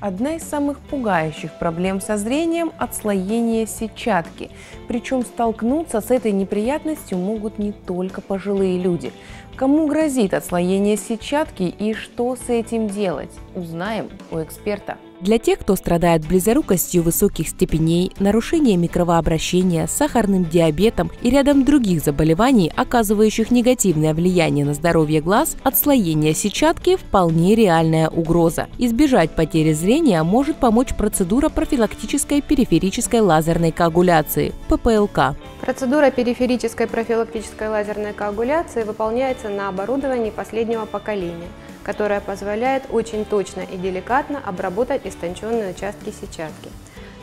Одна из самых пугающих проблем со зрением – отслоение сетчатки. Причем столкнуться с этой неприятностью могут не только пожилые люди. Кому грозит отслоение сетчатки и что с этим делать, узнаем у эксперта. Для тех, кто страдает близорукостью высоких степеней, нарушением микровообращения, сахарным диабетом и рядом других заболеваний, оказывающих негативное влияние на здоровье глаз, отслоение сетчатки – вполне реальная угроза. Избежать потери зрения может помочь процедура профилактической периферической лазерной коагуляции – ППЛК. Процедура периферической профилактической лазерной коагуляции выполняется на оборудовании последнего поколения, которая позволяет очень точно и деликатно обработать истонченные участки сетчатки.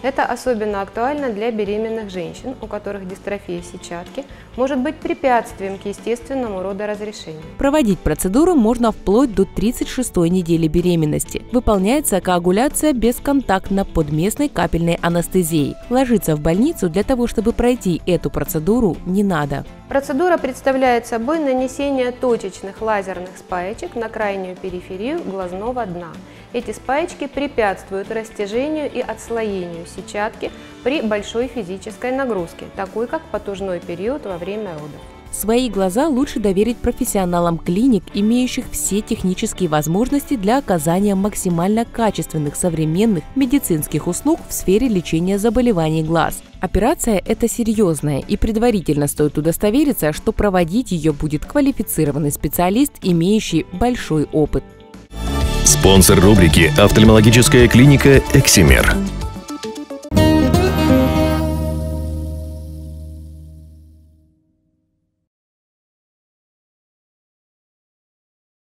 Это особенно актуально для беременных женщин, у которых дистрофия сетчатки может быть препятствием к естественному родоразрешению. Проводить процедуру можно вплоть до 36-й недели беременности. Выполняется коагуляция бесконтактно под местной капельной анестезией. Ложиться в больницу для того, чтобы пройти эту процедуру, не надо. Процедура представляет собой нанесение точечных лазерных спаечек на крайнюю периферию глазного дна. Эти спаечки препятствуют растяжению и отслоению сетчатки при большой физической нагрузке, такой как потужной период во время родов. Свои глаза лучше доверить профессионалам клиник, имеющих все технические возможности для оказания максимально качественных современных медицинских услуг в сфере лечения заболеваний глаз. Операция – это серьезная, и предварительно стоит удостовериться, что проводить ее будет квалифицированный специалист, имеющий большой опыт. Спонсор рубрики – офтальмологическая клиника «Эксимер».